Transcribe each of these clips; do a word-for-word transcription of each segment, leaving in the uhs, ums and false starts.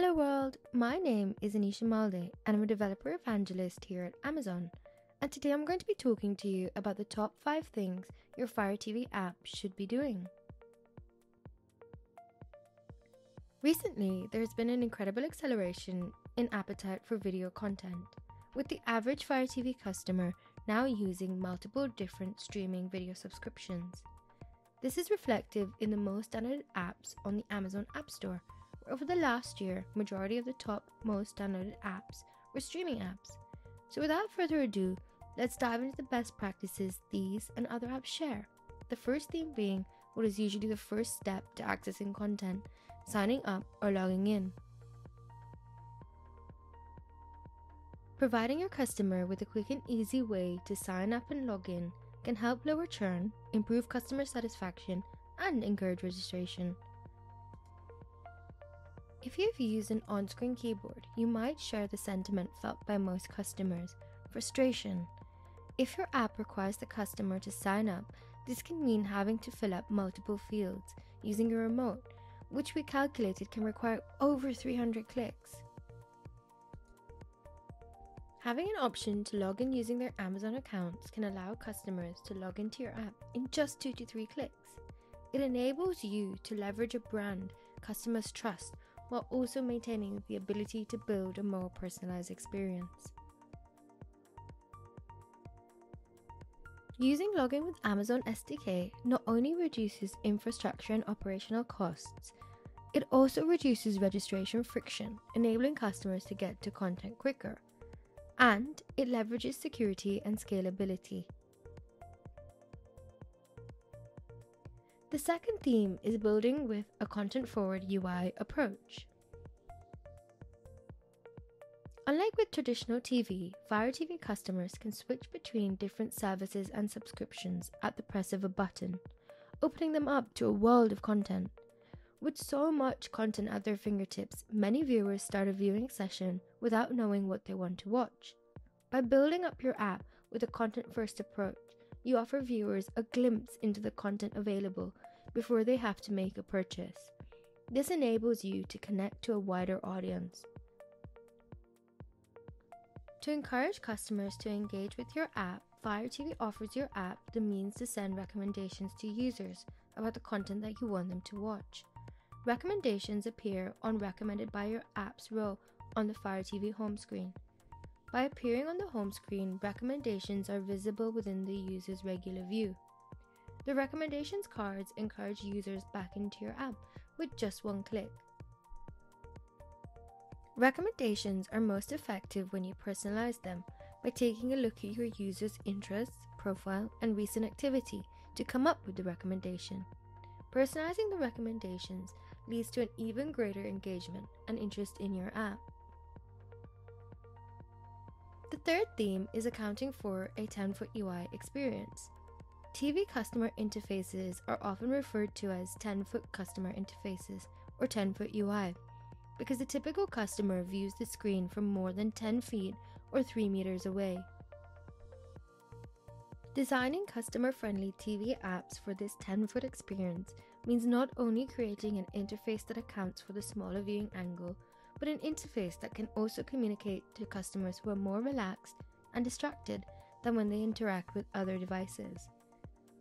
Hello world, my name is Anisha Malde and I'm a developer evangelist here at Amazon, and today I'm going to be talking to you about the top five things your Fire T V app should be doing. Recently, there has been an incredible acceleration in appetite for video content, with the average Fire T V customer now using multiple different streaming video subscriptions. This is reflective in the most downloaded apps on the Amazon App Store. Over the last year, majority of the top most downloaded apps were streaming apps. So without further ado, let's dive into the best practices these and other apps share. The first theme being what is usually the first step to accessing content, signing up or logging in. Providing your customer with a quick and easy way to sign up and log in can help lower churn, improve customer satisfaction, and encourage registration. If you've used an on-screen keyboard, you might share the sentiment felt by most customers, frustration. If your app requires the customer to sign up, this can mean having to fill up multiple fields using your remote, which we calculated can require over three hundred clicks. Having an option to log in using their Amazon accounts can allow customers to log into your app in just two to three clicks. It enables you to leverage a brand customers trust while also maintaining the ability to build a more personalized experience. Using Login with Amazon S D K not only reduces infrastructure and operational costs, it also reduces registration friction, enabling customers to get to content quicker, and it leverages security and scalability. The second theme is building with a content-forward U I approach. Unlike with traditional T V, Fire T V customers can switch between different services and subscriptions at the press of a button, opening them up to a world of content. With so much content at their fingertips, many viewers start a viewing session without knowing what they want to watch. By building up your app with a content-first approach, you offer viewers a glimpse into the content available before they have to make a purchase. This enables you to connect to a wider audience. To encourage customers to engage with your app, Fire T V offers your app the means to send recommendations to users about the content that you want them to watch. Recommendations appear on Recommended by Your Apps row on the Fire T V home screen. By appearing on the home screen, recommendations are visible within the user's regular view. The recommendations cards encourage users back into your app with just one click. Recommendations are most effective when you personalize them by taking a look at your user's interests, profile, and recent activity to come up with the recommendation. Personalizing the recommendations leads to an even greater engagement and interest in your app. The third theme is accounting for a ten-foot U I experience. T V customer interfaces are often referred to as ten-foot customer interfaces or ten-foot U I because the typical customer views the screen from more than ten feet or three meters away. Designing customer-friendly T V apps for this ten-foot experience means not only creating an interface that accounts for the smaller viewing angle, but an interface that can also communicate to customers who are more relaxed and distracted than when they interact with other devices.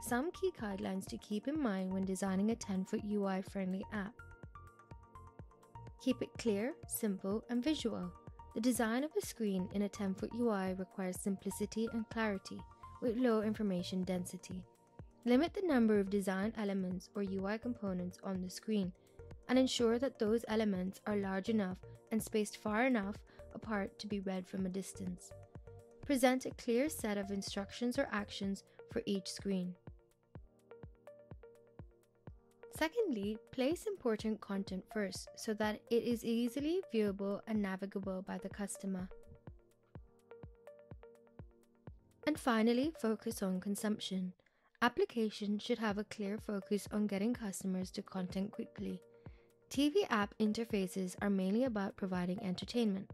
Some key guidelines to keep in mind when designing a ten-foot U I-friendly app. Keep it clear, simple, and visual. The design of a screen in a ten-foot U I requires simplicity and clarity with low information density. Limit the number of design elements or U I components on the screen, and ensure that those elements are large enough and spaced far enough apart to be read from a distance. Present a clear set of instructions or actions for each screen. Secondly, place important content first so that it is easily viewable and navigable by the customer. And finally, focus on consumption. Applications should have a clear focus on getting customers to content quickly. T V app interfaces are mainly about providing entertainment.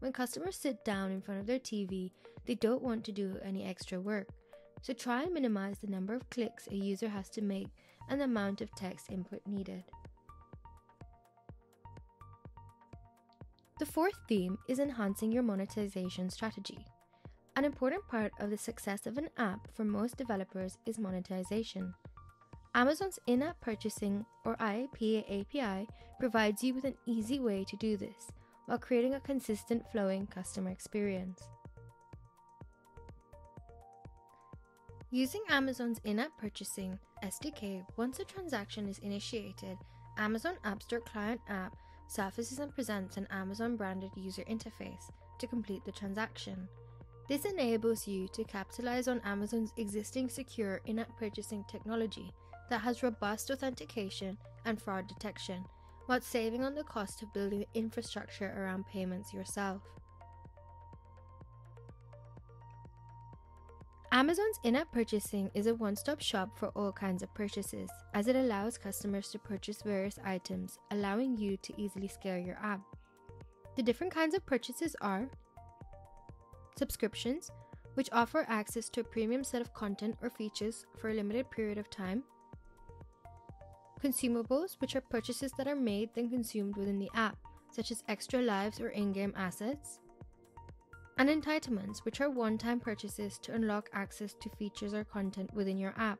When customers sit down in front of their T V, they don't want to do any extra work. So try and minimize the number of clicks a user has to make and the amount of text input needed. The fourth theme is enhancing your monetization strategy. An important part of the success of an app for most developers is monetization. Amazon's in-app purchasing or I A P A A P I provides you with an easy way to do this while creating a consistent flowing customer experience. Using Amazon's in-app purchasing S D K, once a transaction is initiated, Amazon App Store client app surfaces and presents an Amazon-branded user interface to complete the transaction. This enables you to capitalize on Amazon's existing secure in-app purchasing technology that has robust authentication and fraud detection, while saving on the cost of building the infrastructure around payments yourself. Amazon's in-app purchasing is a one-stop shop for all kinds of purchases, as it allows customers to purchase various items, allowing you to easily scale your app. The different kinds of purchases are subscriptions, which offer access to a premium set of content or features for a limited period of time. Consumables, which are purchases that are made then consumed within the app, such as extra lives or in-game assets. And entitlements, which are one-time purchases to unlock access to features or content within your app,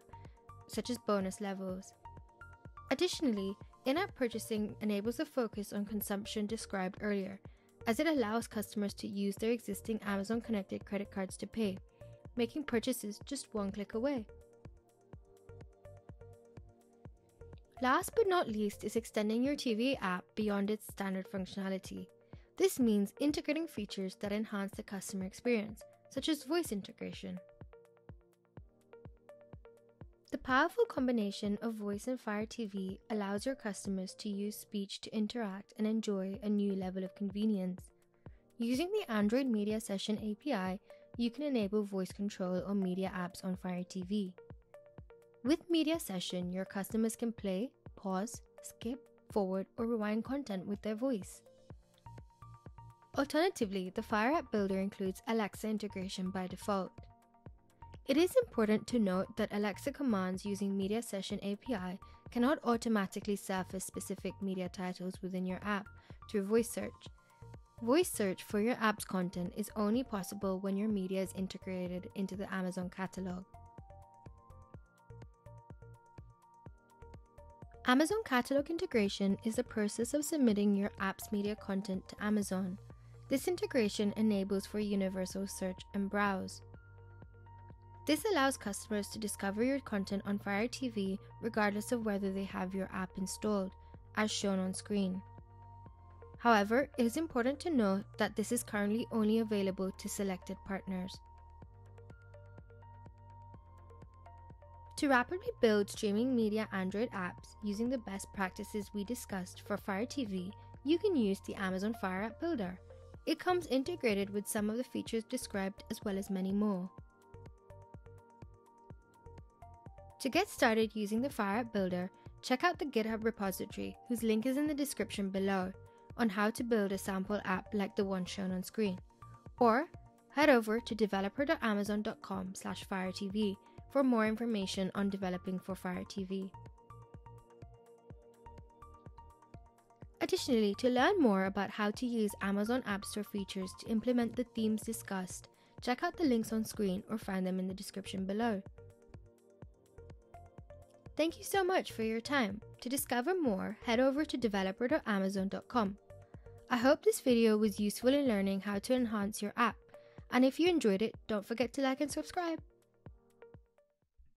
such as bonus levels. Additionally, in-app purchasing enables the focus on consumption described earlier, as it allows customers to use their existing Amazon-connected credit cards to pay, making purchases just one click away. Last but not least is extending your T V app beyond its standard functionality. This means integrating features that enhance the customer experience, such as voice integration. The powerful combination of voice and Fire T V allows your customers to use speech to interact and enjoy a new level of convenience. Using the Android Media Session A P I, you can enable voice control or media apps on Fire T V. With Media Session, your customers can play, pause, skip, forward, or rewind content with their voice. Alternatively, the Fire App Builder includes Alexa integration by default. It is important to note that Alexa commands using Media Session A P I cannot automatically surface specific media titles within your app through voice search. Voice search for your app's content is only possible when your media is integrated into the Amazon catalog. Amazon catalog integration is the process of submitting your app's media content to Amazon. This integration enables for universal search and browse. This allows customers to discover your content on Fire T V regardless of whether they have your app installed, as shown on screen. However, it is important to note that this is currently only available to selected partners. To rapidly build streaming media Android apps using the best practices we discussed for Fire T V, you can use the Amazon Fire App Builder. It comes integrated with some of the features described as well as many more. To get started using the Fire App Builder, check out the GitHub repository, whose link is in the description below, on how to build a sample app like the one shown on screen. Or head over to developer dot amazon dot com slash fire T V for more information on developing for Fire T V. Additionally, to learn more about how to use Amazon App Store features to implement the themes discussed, check out the links on screen or find them in the description below. Thank you so much for your time. To discover more, head over to developer dot amazon dot com. I hope this video was useful in learning how to enhance your app, and if you enjoyed it, don't forget to like and subscribe.